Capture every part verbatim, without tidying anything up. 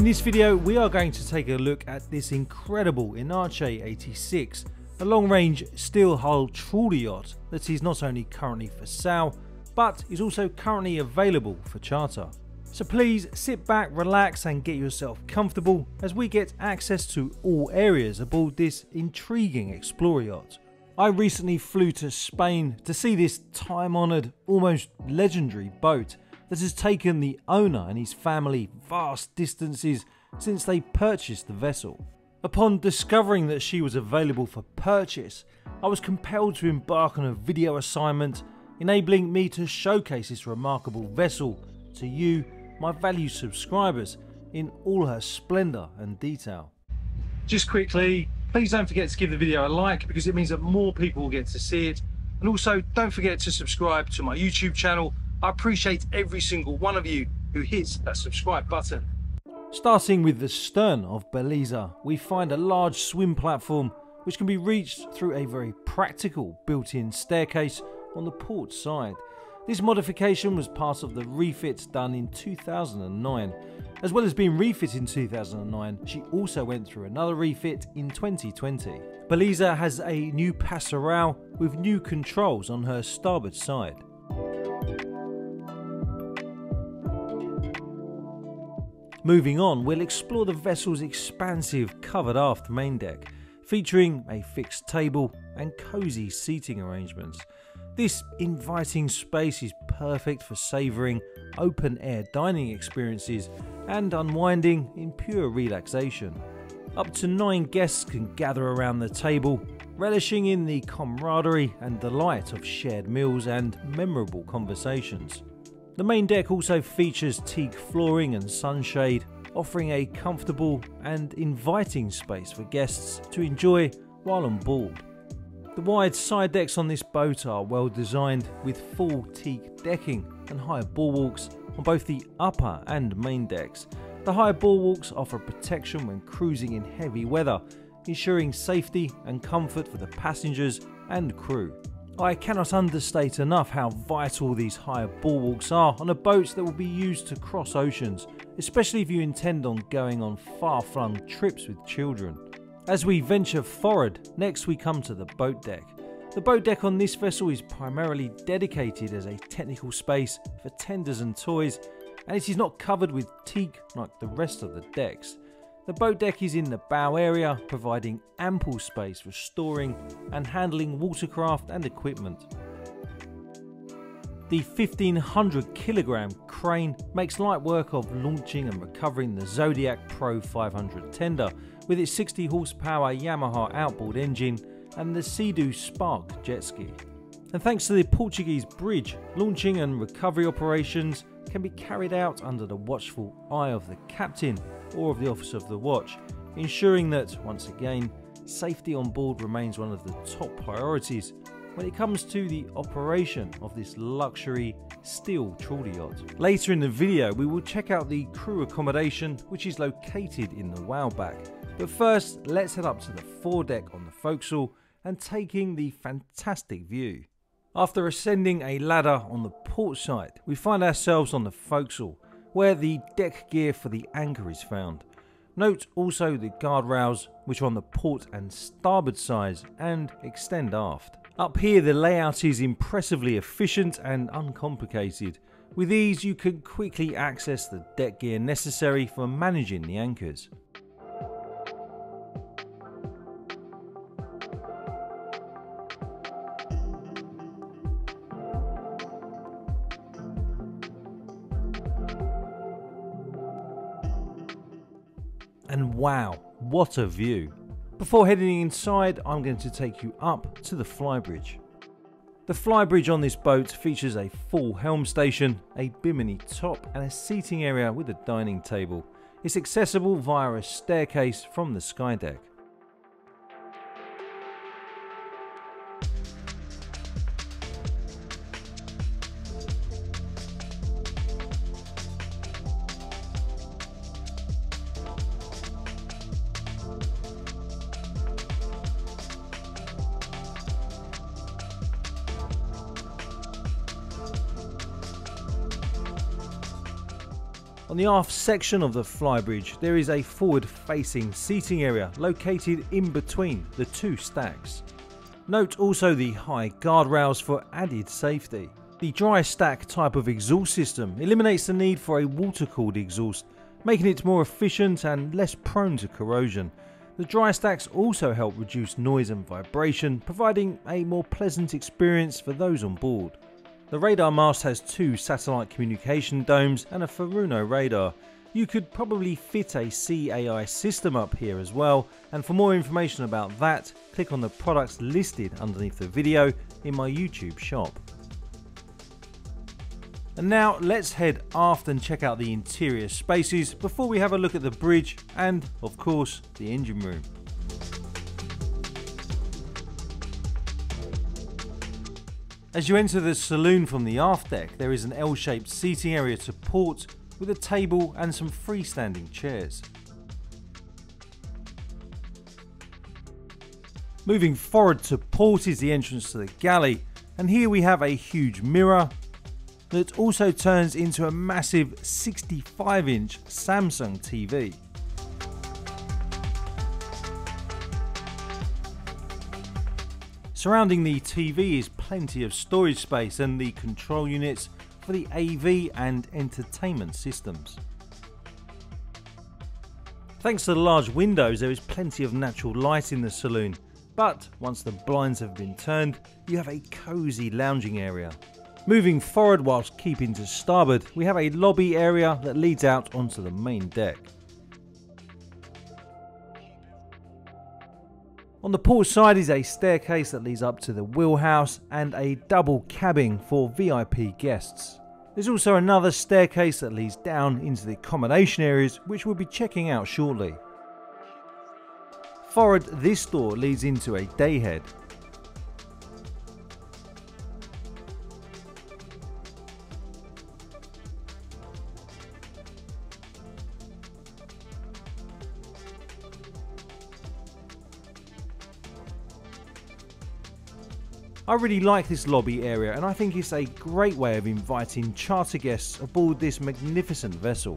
In this video, we are going to take a look at this incredible Inache eighty-six, a long-range steel-hulled trawler yacht that is not only currently for sale, but is also currently available for charter. So please sit back, relax and get yourself comfortable as we get access to all areas aboard this intriguing explorer yacht. I recently flew to Spain to see this time-honoured, almost legendary boat that has taken the owner and his family vast distances since they purchased the vessel. Upon discovering that she was available for purchase, I was compelled to embark on a video assignment, enabling me to showcase this remarkable vessel to you, my valued subscribers, in all her splendor and detail. Just quickly, please don't forget to give the video a like because it means that more people will get to see it. And also don't forget to subscribe to my YouTube channel. I appreciate every single one of you who hits that subscribe button. Starting with the stern of Beleza, we find a large swim platform which can be reached through a very practical built-in staircase on the port side. This modification was part of the refit done in two thousand nine. As well as being refit in two thousand nine, she also went through another refit in twenty twenty. Beleza has a new passerelle with new controls on her starboard side. Moving on, we'll explore the vessel's expansive covered aft main deck, featuring a fixed table and cozy seating arrangements. This inviting space is perfect for savouring open-air dining experiences and unwinding in pure relaxation. Up to nine guests can gather around the table, relishing in the camaraderie and delight of shared meals and memorable conversations. The main deck also features teak flooring and sunshade, offering a comfortable and inviting space for guests to enjoy while on board. The wide side decks on this boat are well designed, with full teak decking and high bulwarks on both the upper and main decks. The high bulwarks offer protection when cruising in heavy weather, ensuring safety and comfort for the passengers and crew. I cannot understate enough how vital these high bulwarks are on a boat that will be used to cross oceans, especially if you intend on going on far-flung trips with children. As we venture forward, next we come to the boat deck. The boat deck on this vessel is primarily dedicated as a technical space for tenders and toys, and it is not covered with teak like the rest of the decks. The boat deck is in the bow area, providing ample space for storing and handling watercraft and equipment. The fifteen hundred kilogram crane makes light work of launching and recovering the Zodiac Pro five hundred tender with its sixty horsepower Yamaha outboard engine and the Sea-Doo Spark jet ski. And thanks to the Portuguese bridge, launching and recovery operations can be carried out under the watchful eye of the captain or of the officer of the watch, ensuring that, once again, safety on board remains one of the top priorities when it comes to the operation of this luxury steel trawler yacht. Later in the video, we will check out the crew accommodation, which is located in the whaleback. But first, let's head up to the foredeck on the forecastle and taking the fantastic view. After ascending a ladder on the port side, we find ourselves on the forecastle, where the deck gear for the anchor is found. Note also the guardrails, which are on the port and starboard sides and extend aft. Up here the layout is impressively efficient and uncomplicated. With ease you can quickly access the deck gear necessary for managing the anchors. And wow, what a view! Before heading inside, I'm going to take you up to the flybridge. The flybridge on this boat features a full helm station, a bimini top and a seating area with a dining table. It's accessible via a staircase from the skydeck. On the aft section of the flybridge, there is a forward-facing seating area located in between the two stacks. Note also the high guardrails for added safety. The dry stack type of exhaust system eliminates the need for a water-cooled exhaust, making it more efficient and less prone to corrosion. The dry stacks also help reduce noise and vibration, providing a more pleasant experience for those on board. The radar mast has two satellite communication domes and a Furuno radar. You could probably fit a C A I system up here as well, and for more information about that, click on the products listed underneath the video in my YouTube shop. And now let's head aft and check out the interior spaces before we have a look at the bridge and, of course, the engine room. As you enter the saloon from the aft deck, there is an L-shaped seating area to port with a table and some freestanding chairs. Moving forward to port is the entrance to the galley, and here we have a huge mirror that also turns into a massive sixty-five inch Samsung T V. Surrounding the T V is plenty of storage space and the control units for the A V and entertainment systems. Thanks to the large windows, there is plenty of natural light in the saloon, but once the blinds have been turned, you have a cozy lounging area. Moving forward whilst keeping to starboard, we have a lobby area that leads out onto the main deck. On the port side is a staircase that leads up to the wheelhouse and a double cabin for V I P guests. There's also another staircase that leads down into the accommodation areas, which we'll be checking out shortly. Forward, this door leads into a dayhead. I really like this lobby area, and I think it's a great way of inviting charter guests aboard this magnificent vessel.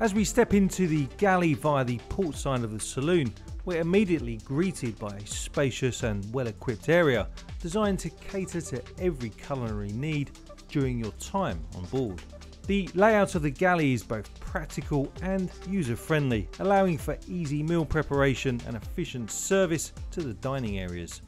As we step into the galley via the port side of the saloon, we're immediately greeted by a spacious and well-equipped area designed to cater to every culinary need during your time on board. The layout of the galley is both practical and user-friendly, allowing for easy meal preparation and efficient service to the dining areas.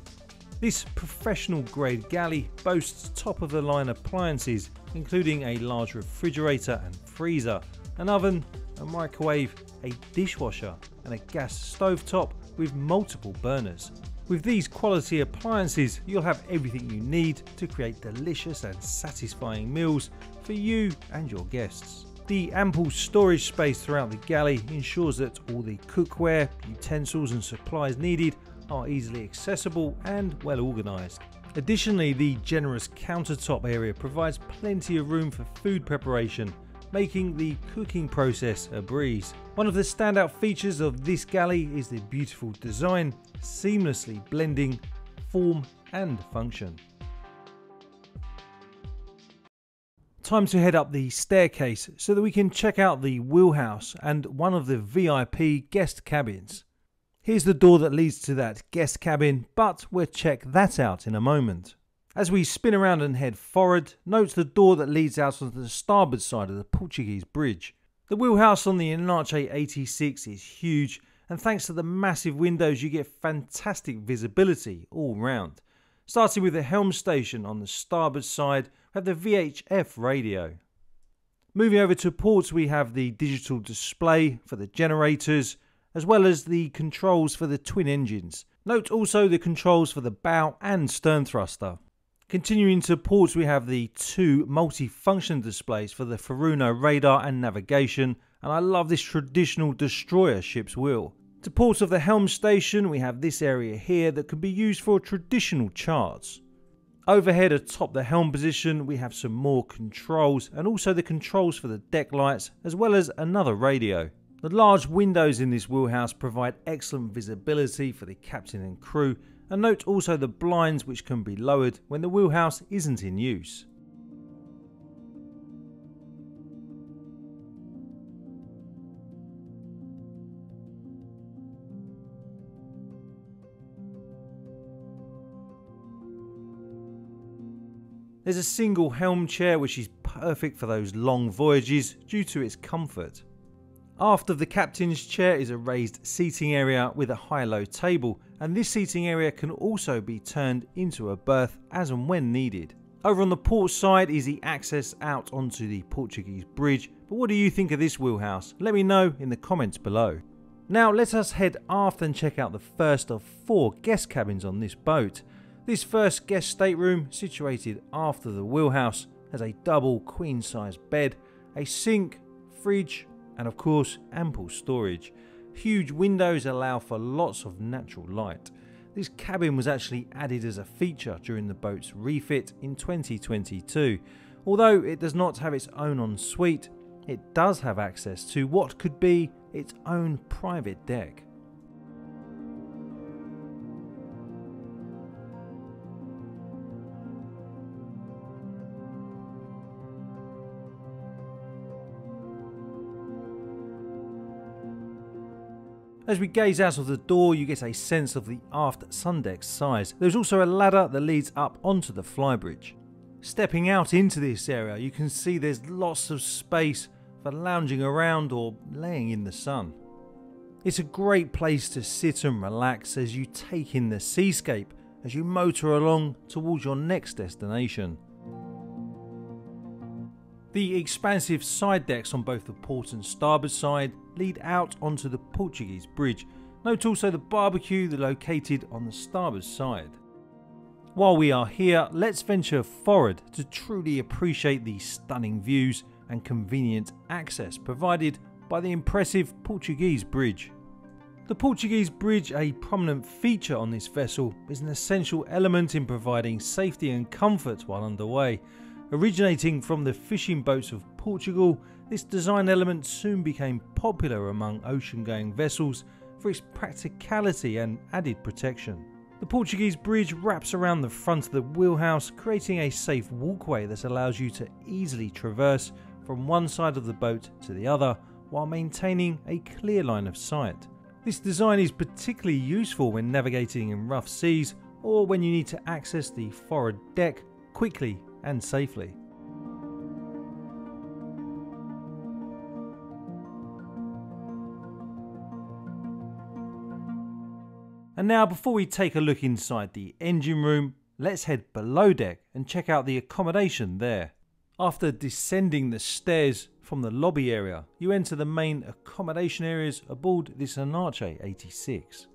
This professional grade galley boasts top of the line appliances, including a large refrigerator and freezer, an oven, a microwave, a dishwasher and a gas stovetop with multiple burners. With these quality appliances, you'll have everything you need to create delicious and satisfying meals for you and your guests. The ample storage space throughout the galley ensures that all the cookware, utensils and supplies needed are easily accessible and well organized. Additionally, the generous countertop area provides plenty of room for food preparation, making the cooking process a breeze. One of the standout features of this galley is the beautiful design, seamlessly blending form and function. Time to head up the staircase so that we can check out the wheelhouse and one of the V I P guest cabins. Here's the door that leads to that guest cabin, but we'll check that out in a moment. As we spin around and head forward, note the door that leads out onto the starboard side of the Portuguese bridge. The wheelhouse on the Inache eighty-six is huge, and thanks to the massive windows you get fantastic visibility all round. Starting with the helm station on the starboard side, we have the V H F radio. Moving over to ports, we have the digital display for the generators, as well as the controls for the twin engines. Note also the controls for the bow and stern thruster. Continuing to ports, we have the two multi-function displays for the Furuno radar and navigation, and I love this traditional destroyer ship's wheel. To port of the helm station, we have this area here that can be used for traditional charts. Overhead atop the helm position, we have some more controls, and also the controls for the deck lights, as well as another radio. The large windows in this wheelhouse provide excellent visibility for the captain and crew, and note also the blinds which can be lowered when the wheelhouse isn't in use. There's a single helm chair which is perfect for those long voyages due to its comfort. Aft of the captain's chair is a raised seating area with a high-low table, and this seating area can also be turned into a berth as and when needed. Over on the port side is the access out onto the Portuguese bridge, but what do you think of this wheelhouse? Let me know in the comments below. Now let us head aft and check out the first of four guest cabins on this boat. This first guest stateroom, situated aft of the wheelhouse, has a double queen-size bed, a sink, fridge, and of course ample storage. Huge windows allow for lots of natural light. This cabin was actually added as a feature during the boat's refit in twenty twenty-two. Although it does not have its own ensuite, it does have access to what could be its own private deck. As we gaze out of the door, you get a sense of the aft sundeck's size. There's also a ladder that leads up onto the flybridge. Stepping out into this area, you can see there's lots of space for lounging around or laying in the sun. It's a great place to sit and relax as you take in the seascape as you motor along towards your next destination. The expansive side decks on both the port and starboard side lead out onto the Portuguese bridge. Note also the barbecue located on the starboard side. While we are here, let's venture forward to truly appreciate the stunning views and convenient access provided by the impressive Portuguese bridge. The Portuguese bridge, a prominent feature on this vessel, is an essential element in providing safety and comfort while underway. Originating from the fishing boats of Portugal, this design element soon became popular among ocean-going vessels for its practicality and added protection. The Portuguese bridge wraps around the front of the wheelhouse, creating a safe walkway that allows you to easily traverse from one side of the boat to the other while maintaining a clear line of sight. This design is particularly useful when navigating in rough seas or when you need to access the forward deck quickly and safely. And now, before we take a look inside the engine room, let's head below deck and check out the accommodation there. After descending the stairs from the lobby area, you enter the main accommodation areas aboard this Inache eighty-six.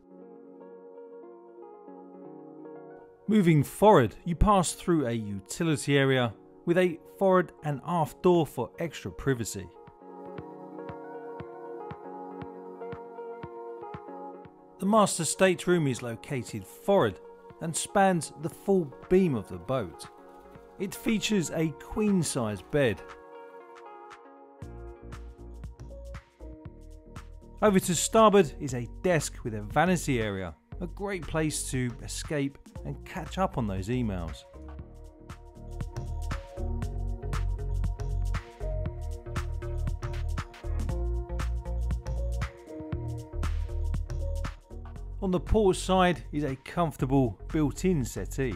Moving forward, you pass through a utility area with a forward and aft door for extra privacy. The master stateroom is located forward and spans the full beam of the boat. It features a queen-size bed. Over to starboard is a desk with a vanity area, a great place to escape and catch up on those emails. On the port side is a comfortable built-in settee.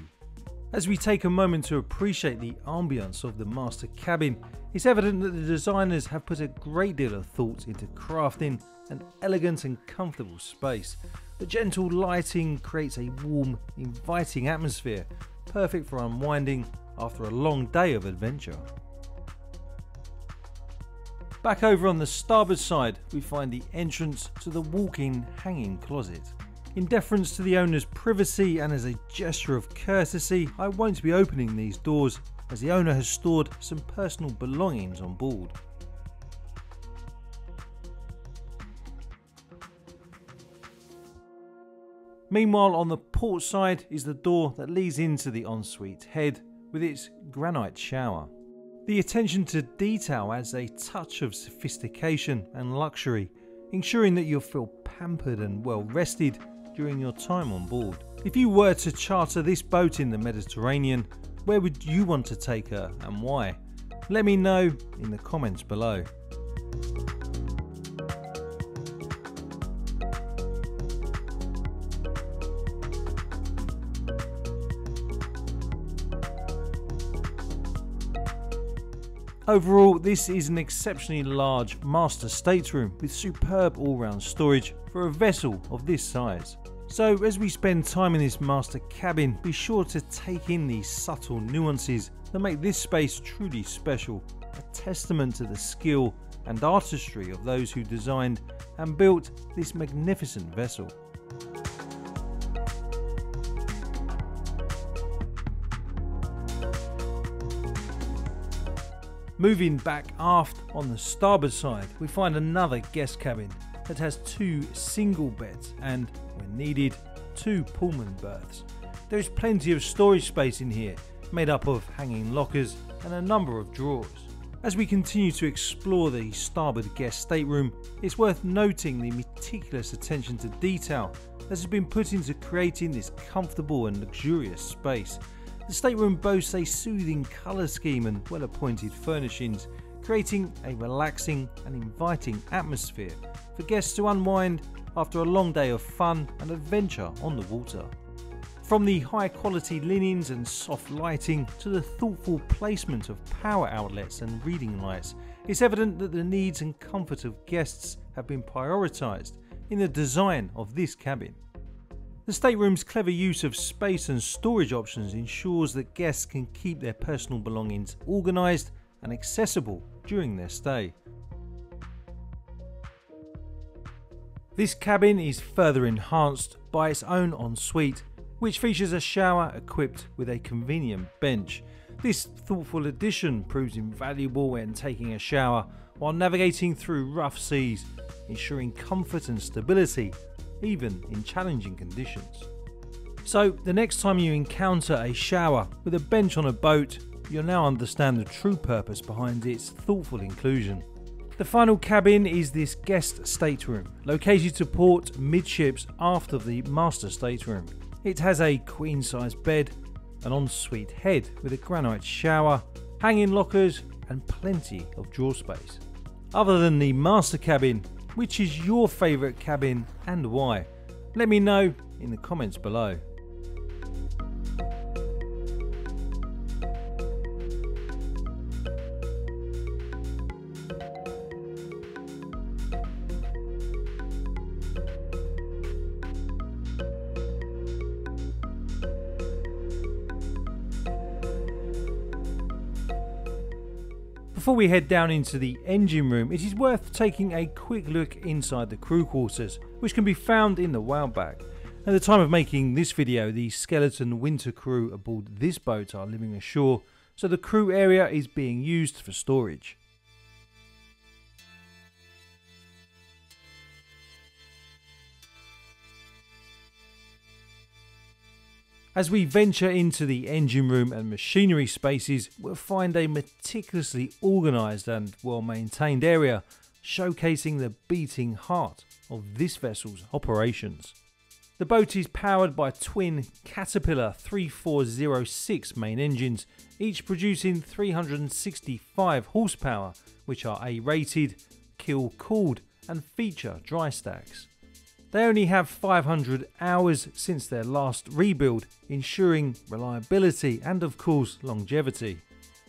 As we take a moment to appreciate the ambience of the master cabin, it's evident that the designers have put a great deal of thought into crafting an elegant and comfortable space. The gentle lighting creates a warm, inviting atmosphere, perfect for unwinding after a long day of adventure. Back over on the starboard side, we find the entrance to the walk-in hanging closet. In deference to the owner's privacy and as a gesture of courtesy, I won't be opening these doors as the owner has stored some personal belongings on board. Meanwhile, on the port side is the door that leads into the ensuite head with its granite shower. The attention to detail adds a touch of sophistication and luxury, ensuring that you'll feel pampered and well rested during your time on board. If you were to charter this boat in the Mediterranean, where would you want to take her and why? Let me know in the comments below. Overall, this is an exceptionally large master stateroom with superb all-round storage for a vessel of this size. So as we spend time in this master cabin, be sure to take in these subtle nuances that make this space truly special, a testament to the skill and artistry of those who designed and built this magnificent vessel. Moving back aft on the starboard side, we find another guest cabin that has two single beds and, when needed, two Pullman berths. There is plenty of storage space in here, made up of hanging lockers and a number of drawers. As we continue to explore the starboard guest stateroom, it's worth noting the meticulous attention to detail that has been put into creating this comfortable and luxurious space. The stateroom boasts a soothing colour scheme and well-appointed furnishings, creating a relaxing and inviting atmosphere for guests to unwind after a long day of fun and adventure on the water. From the high-quality linens and soft lighting to the thoughtful placement of power outlets and reading lights, it's evident that the needs and comfort of guests have been prioritised in the design of this cabin. The stateroom's clever use of space and storage options ensures that guests can keep their personal belongings organised and accessible during their stay. This cabin is further enhanced by its own ensuite, which features a shower equipped with a convenient bench. This thoughtful addition proves invaluable when taking a shower while navigating through rough seas, ensuring comfort and stability even in challenging conditions. So the next time you encounter a shower with a bench on a boat, you'll now understand the true purpose behind its thoughtful inclusion. The final cabin is this guest stateroom, located to port midships aft of the master stateroom. It has a queen-size bed, an ensuite head with a granite shower, hanging lockers and plenty of drawer space. Other than the master cabin, which is your favourite cabin and why? Let me know in the comments below. Before we head down into the engine room, it is worth taking a quick look inside the crew quarters, which can be found in the whale bag. At the time of making this video, the skeleton winter crew aboard this boat are living ashore, so the crew area is being used for storage. As we venture into the engine room and machinery spaces, we'll find a meticulously organised and well-maintained area, showcasing the beating heart of this vessel's operations. The boat is powered by twin Caterpillar three four zero six main engines, each producing three hundred sixty-five horsepower, which are A-rated, keel-cooled and feature dry stacks. They only have five hundred hours since their last rebuild, ensuring reliability and of course longevity.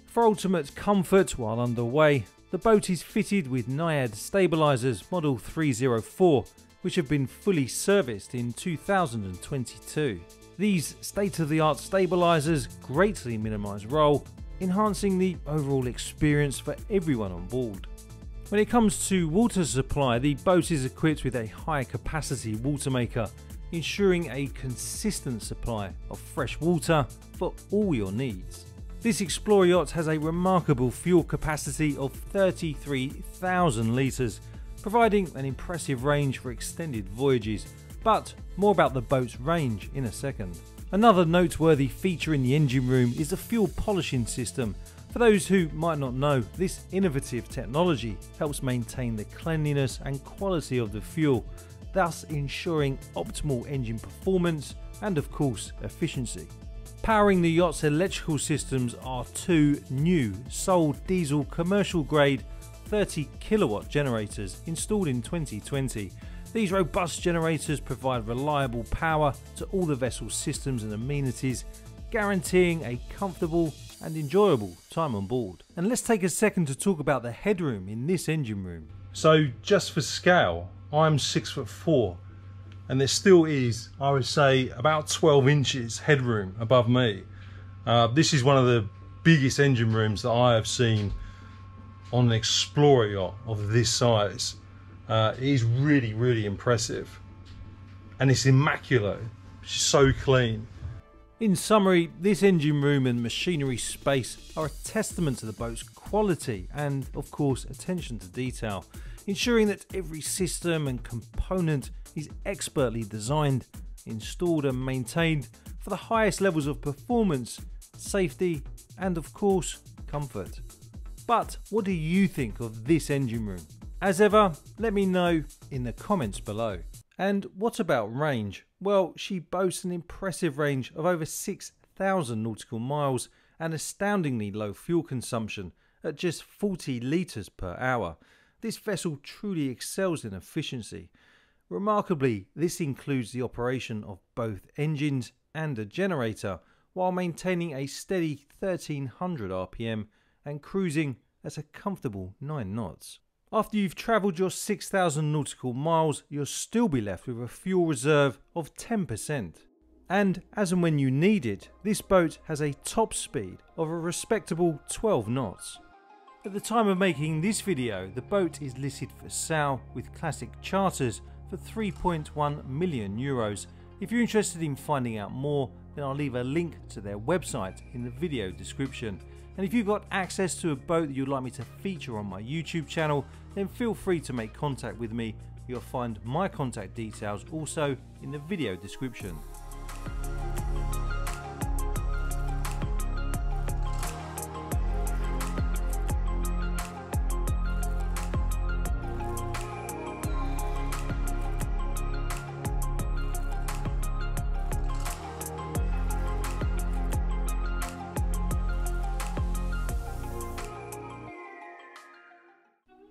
For ultimate comfort while underway, the boat is fitted with Naiad Stabilizers Model three oh four, which have been fully serviced in two thousand twenty-two. These state-of-the-art stabilizers greatly minimize roll, enhancing the overall experience for everyone on board. When it comes to water supply, the boat is equipped with a high capacity water maker, ensuring a consistent supply of fresh water for all your needs. This Explorer yacht has a remarkable fuel capacity of thirty-three thousand litres, providing an impressive range for extended voyages, but more about the boat's range in a second. Another noteworthy feature in the engine room is the fuel polishing system. For those who might not know, this innovative technology helps maintain the cleanliness and quality of the fuel, thus ensuring optimal engine performance and of course efficiency. Powering the yacht's electrical systems are two new Sol diesel commercial grade thirty kilowatt generators installed in twenty twenty. These robust generators provide reliable power to all the vessel's systems and amenities, guaranteeing a comfortable and enjoyable time on board. And let's take a second to talk about the headroom in this engine room. So just for scale, I'm six foot four, and there still is, I would say, about twelve inches headroom above me. Uh, this is one of the biggest engine rooms that I have seen on an Explorer yacht of this size. Uh, it is really, really impressive. And it's immaculate, it's so clean. In summary, this engine room and machinery space are a testament to the boat's quality and, of course, attention to detail, ensuring that every system and component is expertly designed, installed and maintained for the highest levels of performance, safety and, of course, comfort. But what do you think of this engine room? As ever, let me know in the comments below. And what about range? Well, she boasts an impressive range of over six thousand nautical miles and astoundingly low fuel consumption at just forty litres per hour. This vessel truly excels in efficiency. Remarkably, this includes the operation of both engines and a generator while maintaining a steady thirteen hundred R P M and cruising at a comfortable nine knots. After you've travelled your six thousand nautical miles, you'll still be left with a fuel reserve of ten percent. And as and when you need it, this boat has a top speed of a respectable twelve knots. At the time of making this video, the boat is listed for sale with Classic Charters for three point one million euros. If you're interested in finding out more, then I'll leave a link to their website in the video description. And if you've got access to a boat that you'd like me to feature on my YouTube channel, then feel free to make contact with me. You'll find my contact details also in the video description.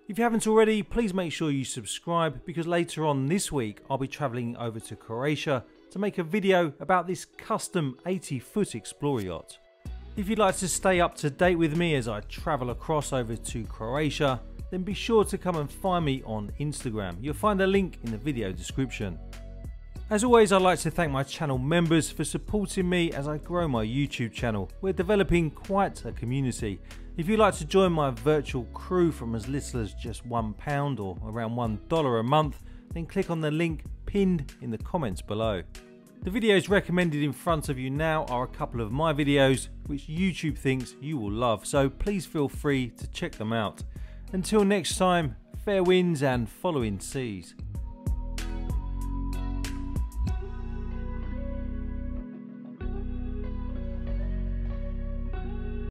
If you haven't already, please make sure you subscribe, because later on this week I'll be travelling over to Croatia to make a video about this custom eighty foot Explorer yacht. If you'd like to stay up to date with me as I travel across over to Croatia, then be sure to come and find me on Instagram. You'll find a link in the video description. As always, I'd like to thank my channel members for supporting me as I grow my YouTube channel. We're developing quite a community. If you'd like to join my virtual crew from as little as just one pound or around one dollar a month, then click on the link pinned in the comments below. The videos recommended in front of you now are a couple of my videos which YouTube thinks you will love, so please feel free to check them out. Until next time, fair winds and following seas.